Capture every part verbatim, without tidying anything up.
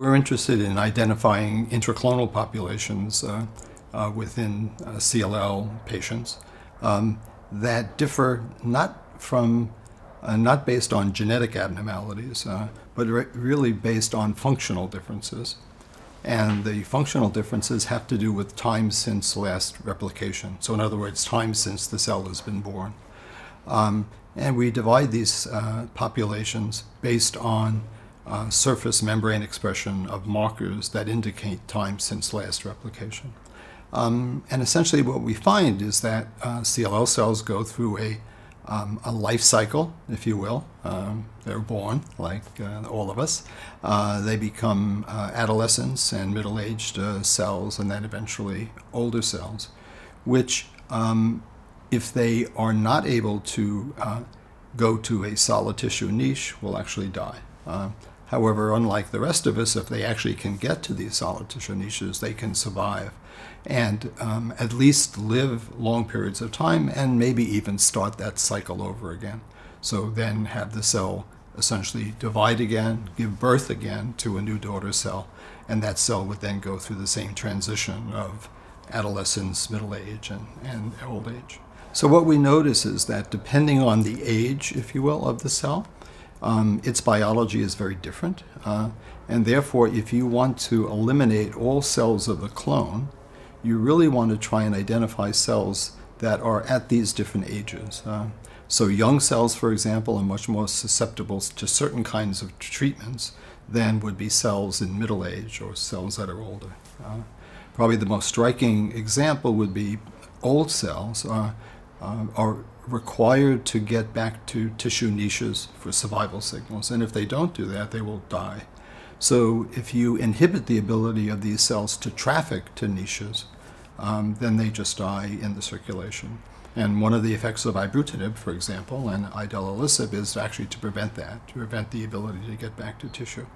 We're interested in identifying intraclonal populations uh, uh, within uh, C L L patients um, that differ not from, uh, not based on genetic abnormalities, uh, but re really based on functional differences. And the functional differences have to do with time since last replication. So in other words, time since the cell has been born. Um, and we divide these uh, populations based on Uh, surface membrane expression of markers that indicate time since last replication. Um, and essentially what we find is that uh, C L L cells go through a, um, a life cycle, if you will. Um, they're born, like uh, all of us. Uh, they become uh, adolescents and middle-aged uh, cells, and then eventually older cells, which um, if they are not able to uh, go to a solid tissue niche, will actually die. Uh, However, unlike the rest of us, if they actually can get to these solid tissue niches, they can survive and um, at least live long periods of time and maybe even start that cycle over again. So then have the cell essentially divide again, give birth again to a new daughter cell, and that cell would then go through the same transition of adolescence, middle age, and, and old age. So what we notice is that depending on the age, if you will, of the cell, Um, its biology is very different, uh, and therefore if you want to eliminate all cells of the clone, you really want to try and identify cells that are at these different ages. Uh, so young cells, for example, are much more susceptible to certain kinds of treatments than would be cells in middle age or cells that are older. Uh, probably the most striking example would be old cells uh, uh, are required to get back to tissue niches for survival signals, and if they don't do that, they will die. So if you inhibit the ability of these cells to traffic to niches, um, then they just die in the circulation. And one of the effects of ibrutinib, for example, and idelalisib is actually to prevent that, to prevent the ability to get back to tissue.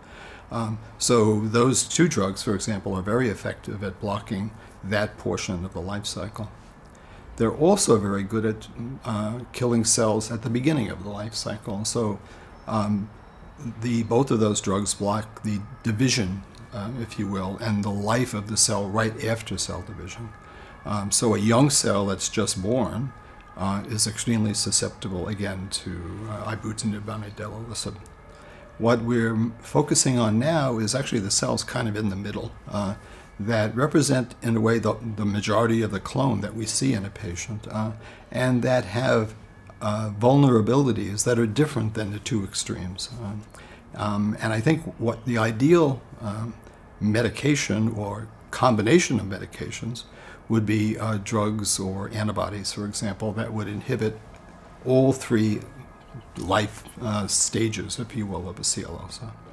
Um, so those two drugs, for example, are very effective at blocking that portion of the life cycle. They're also very good at uh, killing cells at the beginning of the life cycle. So um, the, both of those drugs block the division, uh, if you will, and the life of the cell right after cell division. Um, so a young cell that's just born uh, is extremely susceptible, again, to uh, ibrutinib and idelalisib. What we're focusing on now is actually the cells kind of in the middle. Uh, that represent, in a way, the, the majority of the clone that we see in a patient, uh, and that have uh, vulnerabilities that are different than the two extremes. Um, um, and I think what the ideal um, medication or combination of medications would be uh, drugs or antibodies, for example, that would inhibit all three life uh, stages, if you will, of a C L L cell.